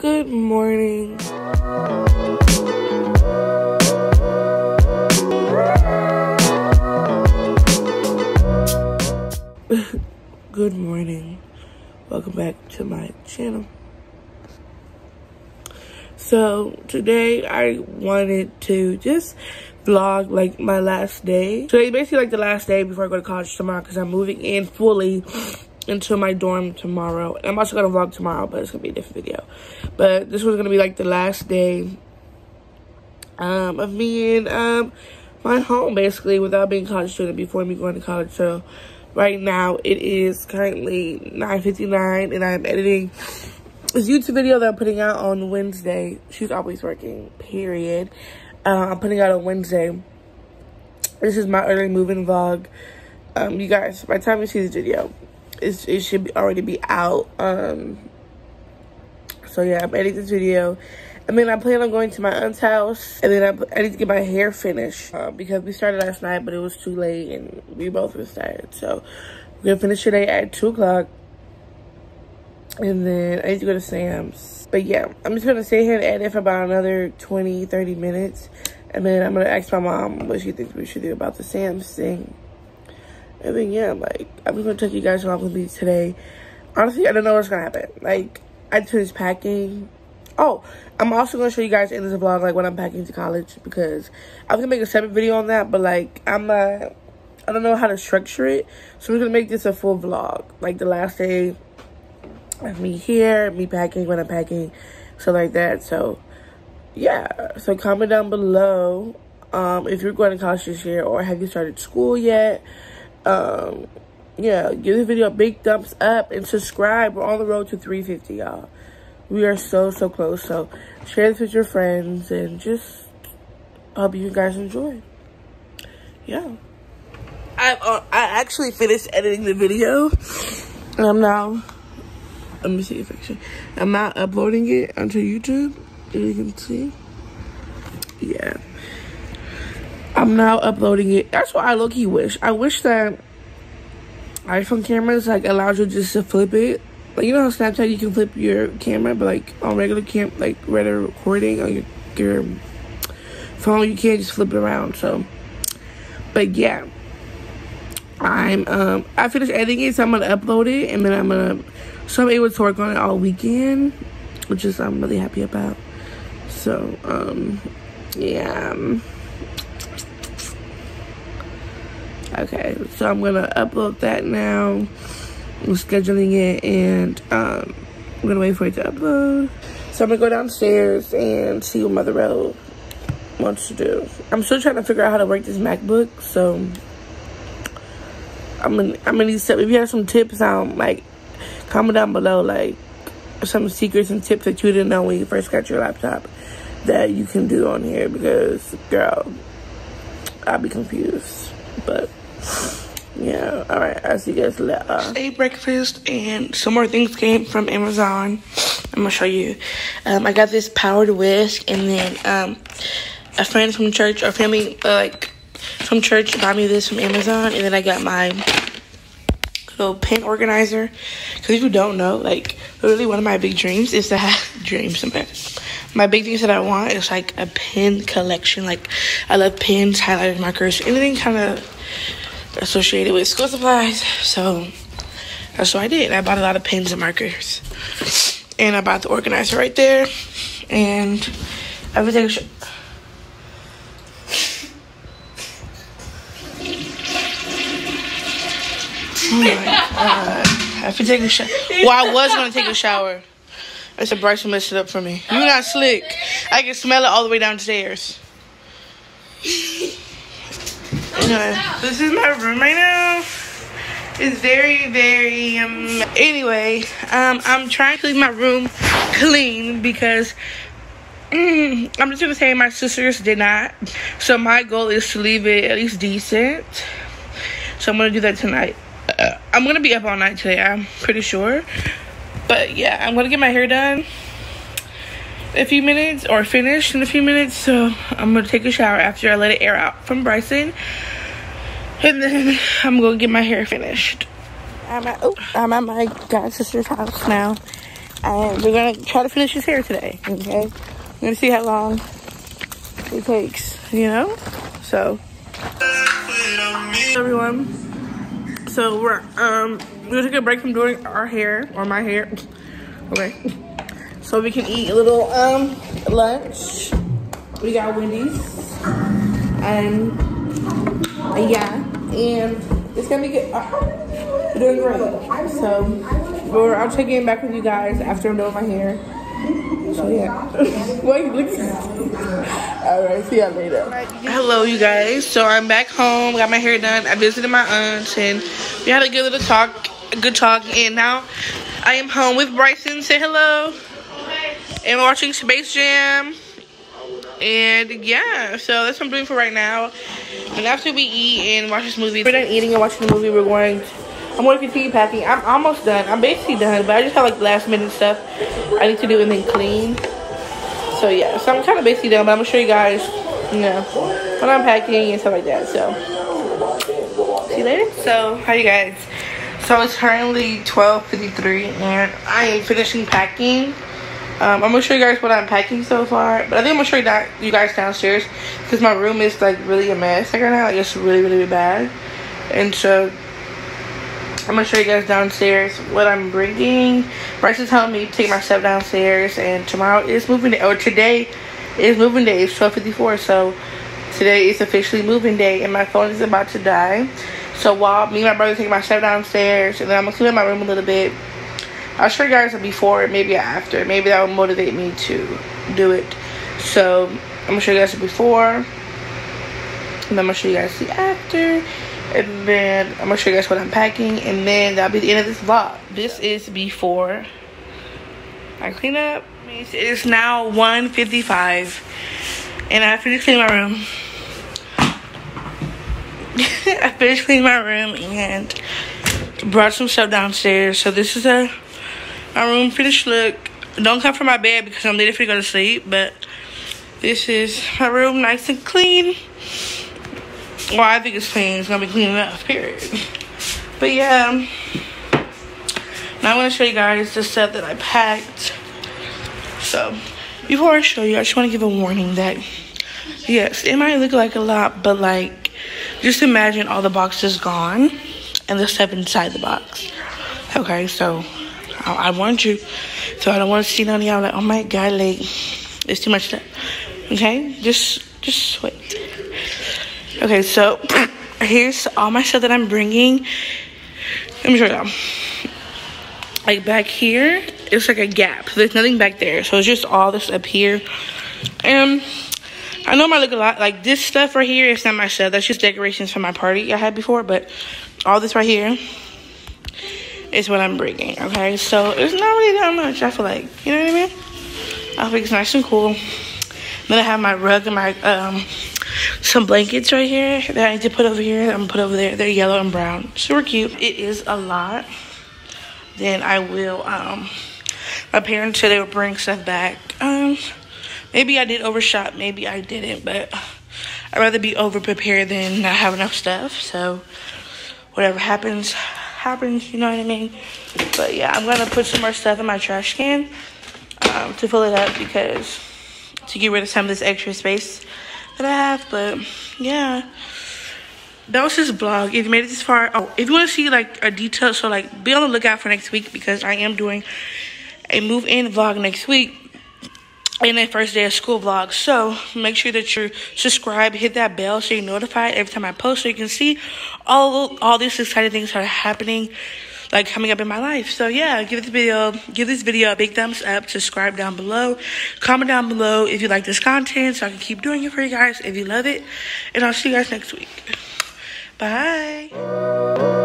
Good morning. Good morning. Welcome back to my channel. So today I wanted to just vlog like my last day. So it's basically like the last day before I go to college tomorrow, because I'm moving in fully into my dorm tomorrow. And I'm also gonna vlog tomorrow, but it's gonna be a different video. But this was gonna be like the last day of me in my home, basically, without being a college student before me going to college. So right now it is currently 9:59 and I'm editing this YouTube video that I'm putting out on Wednesday. She's always working, period. I'm putting out on Wednesday. This is my early moving vlog. You guys, by the time you see this video, it should already be out. So yeah, I'm editing this video. And then I plan on going to my aunt's house. And then I need to get my hair finished. Because we started last night, but it was too late. And we both were tired. So we're going to finish today at 2 o'clock. And then I need to go to Sam's. But yeah, I'm just going to sit here and edit for about another 20, 30 minutes. And then I'm going to ask my mom what she thinks we should do about the Sam's thing. And then yeah, like, I'm just going to take you guys along with me today. Honestly, I don't know what's going to happen. Like, I finished packing. Oh, I'm also going to show you guys in this vlog, like, when I'm packing to college. Because I was going to make a separate video on that. But, like, I don't know how to structure it. So, we're going to make this a full vlog. Like, the last day of me here, me packing, when I'm packing, stuff like that. So, yeah. So, comment down below if you're going to college this year or have you started school yet. Yeah, give this video a big thumbs up and subscribe. We're on the road to 350, y'all. We are so close. So share this with your friends and just hope you guys enjoy. Yeah, I actually finished editing the video, and I'm now, let me see if I can, I'm not uploading it onto YouTube, as you can see. Yeah, I'm now uploading it. That's what I low-key wish. I wish that iPhone cameras, like, allows you just to flip it. Like, you know how Snapchat, you can flip your camera, but, like, on regular regular recording on your phone, you can't just flip it around. So, but yeah, I'm, I finished editing it, so I'm gonna upload it, and then I'm gonna, so I'm able to work on it all weekend, which is, I'm really happy about. So, yeah. Okay, so I'm gonna upload that now. I'm scheduling it, and I'm gonna wait for it to upload. So I'm gonna go downstairs and see what Mother Road wants to do. I'm still trying to figure out how to work this MacBook, so I'm gonna need some. If you have some tips, like, comment down below, like, some secrets and tips that you didn't know when you first got your laptop that you can do on here, because girl, I'll be confused. But yeah, all right, I'll see you guys later. Ate breakfast, and some more things came from Amazon. I'm gonna show you. I got this powered whisk, and then a friend from church, or family, like, from church, bought me this from Amazon. And then I got my little pen organizer, because if you don't know, like, literally one of my big dreams is to have my big things that I want is, like, a pen collection. Like, I love pens, highlighters, markers, anything kind of associated with school supplies. So that's what I did. I bought a lot of pens and markers, and I bought the organizer right there. And I'm gonna take a shot. Oh my God! I could take a shower. Well, I was gonna take a shower. That's a Bryson messed it up for me. You're not slick. I can smell it all the way downstairs. Anyway, this is my room right now. It's very anyway, I'm trying to leave my room clean because I'm just gonna say my sisters did not. So my goal is to leave it at least decent. So I'm gonna do that tonight. I'm gonna be up all night today, I'm pretty sure. But yeah, I'm gonna get my hair done in a few minutes, or finished in a few minutes. So I'm gonna take a shower after I let it air out from Bryson, and then I'm gonna get my hair finished. I'm at my god sister's house now, We're gonna try to finish this hair today, okay? We're gonna see how long it takes, you know? So, hey everyone. So we're gonna take a break from doing our hair, or my hair, okay? So we can eat a little lunch. We got Wendy's, yeah, and it's gonna be good. We're doing great. So I'll check in back with you guys after I'm done with my hair. So yeah. Wait, look. All right, see y'all later. Hello, you guys. So I'm back home. Got my hair done. I visited my aunt, and we had a good little talk. A good talk, and now I am home with Bryson. Say hello. And we're watching Space Jam. And yeah, so that's what I'm doing for right now. And after we eat and watch this movie, we're done eating and watching the movie. I'm going to continue packing. I'm almost done. I'm basically done, but I just have like last minute stuff I need to do and then clean. So yeah, so I'm kind of basically done, but I'm going to show you guys, you know, when I'm packing and stuff like that. So see you later. So how you guys? So it's currently 12:53, and I am finishing packing. I'm gonna show you guys what I'm packing so far, but I think I'm gonna show you guys downstairs because my room is like really a mess like right now. Like it's really, really bad, and so I'm gonna show you guys downstairs what I'm bringing. Bryce is helping me take my stuff downstairs, and tomorrow is moving day, or today is moving day. It's 12:54, so today is officially moving day, and my phone is about to die. So while me and my brother take my stuff downstairs, and then I'm gonna clean up my room a little bit. I'll show you guys a before, maybe after. Maybe that will motivate me to do it. So I'm gonna show you guys the before, and then I'm gonna show you guys the after, and then I'm gonna show you guys what I'm packing, and then that'll be the end of this vlog. This is before I clean up. It's now 1:55, and I finished cleaning my room. I finished cleaning my room and brought some stuff downstairs. So this is my room finished look. Don't come for my bed because I'm literally going to sleep, but this is my room, nice and clean. Well, I think it's clean. It's going to be clean enough, period. But yeah, now I'm going to show you guys the stuff that I packed. So before I show you, I just want to give a warning that yes, it might look like a lot, but like just imagine all the boxes gone and the stuff inside the box. Okay, so I warned you, so I don't want to see none of y'all like, oh my god, like it's too much stuff. Okay, just wait. Okay, so here's all my stuff that I'm bringing. Let me show y'all. Like back here, it's like a gap. There's nothing back there, so it's just all this up here. I know it might look a lot like this stuff right here. It's not my stuff. That's just decorations from my party I had before, but all this right here is what I'm bringing, okay? So it's not really that much, I feel like, you know what I mean? I think it's nice and cool. Then I have my rug and my some blankets right here that I need to put over here. I'm gonna put over there. They're yellow and brown, super cute. It is a lot. Then I will my parents said they would bring stuff back. Maybe I did overshop, maybe I didn't, but I'd rather be over prepared than not have enough stuff. So whatever happens happens, you know what I mean? But yeah, I'm gonna put some more stuff in my trash can to fill it up, because to get rid of some of this extra space that I have. But yeah, that was this vlog. If you made it this far, oh, if you want to see like a detail, so like be on the lookout for next week, because I am doing a move in vlog next week and a first day of school vlog. So make sure that you're subscribed, hit that bell so you're notified every time I post, so you can see all these exciting things that are happening, like coming up in my life. So yeah, give this video a big thumbs up, subscribe down below, comment down below if you like this content so I can keep doing it for you guys if you love it, and I'll see you guys next week. Bye.